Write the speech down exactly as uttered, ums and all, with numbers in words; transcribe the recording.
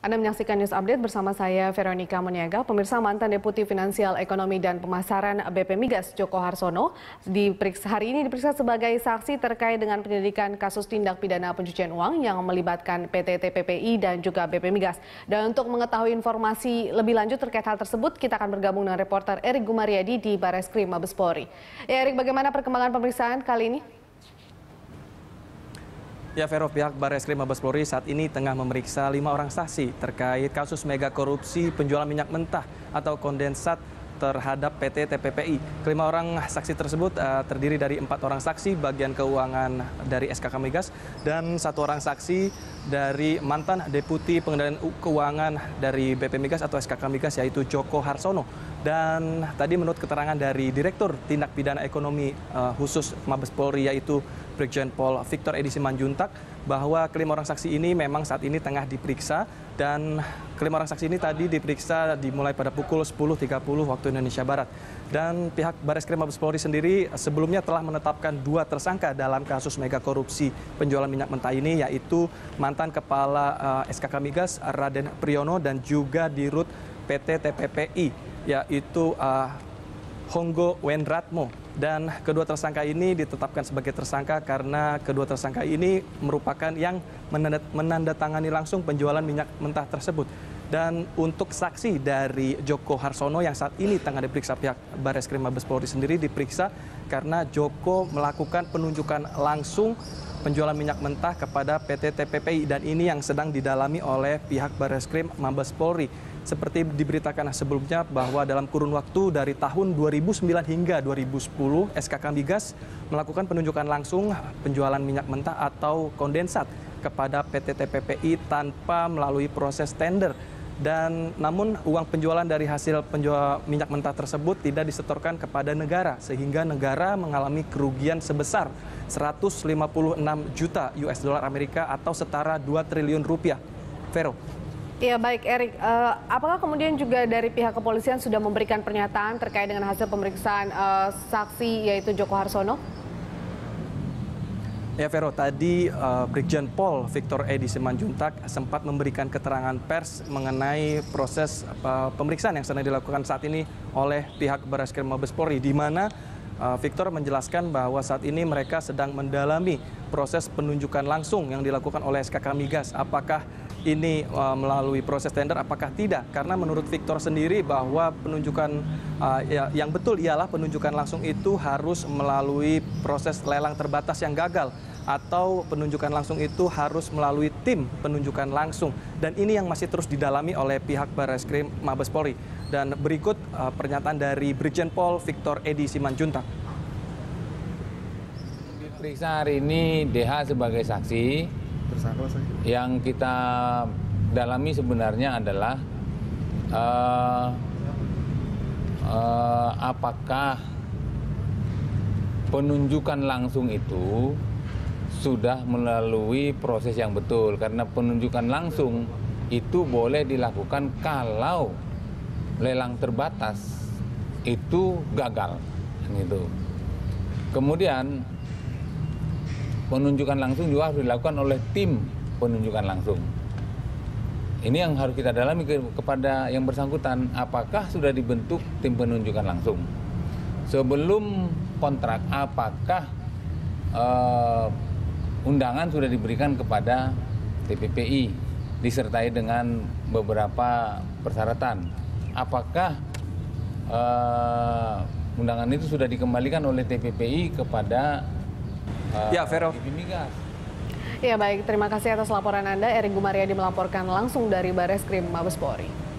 Anda menyaksikan News Update bersama saya, Veronica Moniaga. Pemirsa, mantan Deputi Finansial Ekonomi dan Pemasaran B P Migas, Djoko Harsono, diperiksa, hari ini diperiksa sebagai saksi terkait dengan penyelidikan kasus tindak pidana pencucian uang yang melibatkan P T T P P I dan juga B P Migas. Dan untuk mengetahui informasi lebih lanjut terkait hal tersebut, kita akan bergabung dengan reporter Erik Gumariadi di Bareskrim Mabes Polri. Ya, Erik, bagaimana perkembangan pemeriksaan kali ini? Ya, Vero, pihak Bareskrim Mabes Polri saat ini tengah memeriksa lima orang saksi terkait kasus mega korupsi penjualan minyak mentah atau kondensat terhadap P T T P P I. Kelima orang saksi tersebut uh, terdiri dari empat orang saksi bagian keuangan dari S K K Migas dan satu orang saksi dari mantan Deputi Pengendalian Keuangan dari B P Migas atau S K K Migas, yaitu Djoko Harsono. Dan tadi menurut keterangan dari Direktur Tindak Pidana Ekonomi uh, khusus Mabes Polri, yaitu Brigjen Pol Victor Edi Simanjuntak, bahwa kelima orang saksi ini memang saat ini tengah diperiksa, dan kelima orang saksi ini tadi diperiksa dimulai pada pukul sepuluh tiga puluh waktu Indonesia Barat. Dan pihak Bareskrim Mabes Polri sendiri sebelumnya telah menetapkan dua tersangka dalam kasus mega korupsi penjualan minyak mentah ini, yaitu mantan Kepala uh, S K K Migas Raden Priyono dan juga Dirut P T T P P I, yaitu uh, Honggo Wendratmo. Dan kedua tersangka ini ditetapkan sebagai tersangka karena kedua tersangka ini merupakan yang menandatangani langsung penjualan minyak mentah tersebut. Dan untuk saksi dari Djoko Harsono yang saat ini tengah diperiksa pihak Bareskrim Mabes Polri sendiri, diperiksa karena Djoko melakukan penunjukan langsung penjualan minyak mentah kepada P T T P P I, dan ini yang sedang didalami oleh pihak Bareskrim Mabes Polri. Seperti diberitakan sebelumnya bahwa dalam kurun waktu dari tahun dua ribu sembilan hingga dua ribu sepuluh, S K K Migas melakukan penunjukan langsung penjualan minyak mentah atau kondensat kepada P T T P P I tanpa melalui proses tender. Dan namun uang penjualan dari hasil penjual minyak mentah tersebut tidak disetorkan kepada negara, sehingga negara mengalami kerugian sebesar seratus lima puluh enam juta U S D Amerika atau setara dua triliun rupiah. Vero. Ya, baik, Erik, uh, apakah kemudian juga dari pihak kepolisian sudah memberikan pernyataan terkait dengan hasil pemeriksaan uh, saksi, yaitu Djoko Harsono? Ya, Vero, tadi uh, Brigjen Pol Victor Edi Simanjuntak sempat memberikan keterangan pers mengenai proses uh, pemeriksaan yang sedang dilakukan saat ini oleh pihak Bareskrim Mabes Polri, di mana uh, Victor menjelaskan bahwa saat ini mereka sedang mendalami proses penunjukan langsung yang dilakukan oleh S K K Migas. Apakah ini uh, melalui proses tender, apakah tidak? Karena menurut Victor sendiri bahwa penunjukan uh, ya, yang betul ialah penunjukan langsung itu harus melalui proses lelang terbatas yang gagal, atau penunjukan langsung itu harus melalui tim penunjukan langsung. Dan ini yang masih terus didalami oleh pihak Bareskrim Mabes Polri. Dan berikut uh, pernyataan dari Brigjen Pol Victor Edi Simanjuntak. Diperiksa hari ini D H sebagai saksi. Yang kita dalami sebenarnya adalah uh, uh, apakah penunjukan langsung itu sudah melalui proses yang betul. Karena penunjukan langsung itu boleh dilakukan kalau lelang terbatas itu gagal, gitu. Kemudian penunjukan langsung juga harus dilakukan oleh tim penunjukan langsung. Ini yang harus kita dalami ke kepada yang bersangkutan, apakah sudah dibentuk tim penunjukan langsung. Sebelum kontrak, apakah uh, undangan sudah diberikan kepada T P P I disertai dengan beberapa persyaratan. Apakah uh, undangan itu sudah dikembalikan oleh T P P I kepada Ya, Vero. Ya, baik, terima kasih atas laporan Anda. Erik Gumariadi melaporkan langsung dari Bareskrim Mabes Polri.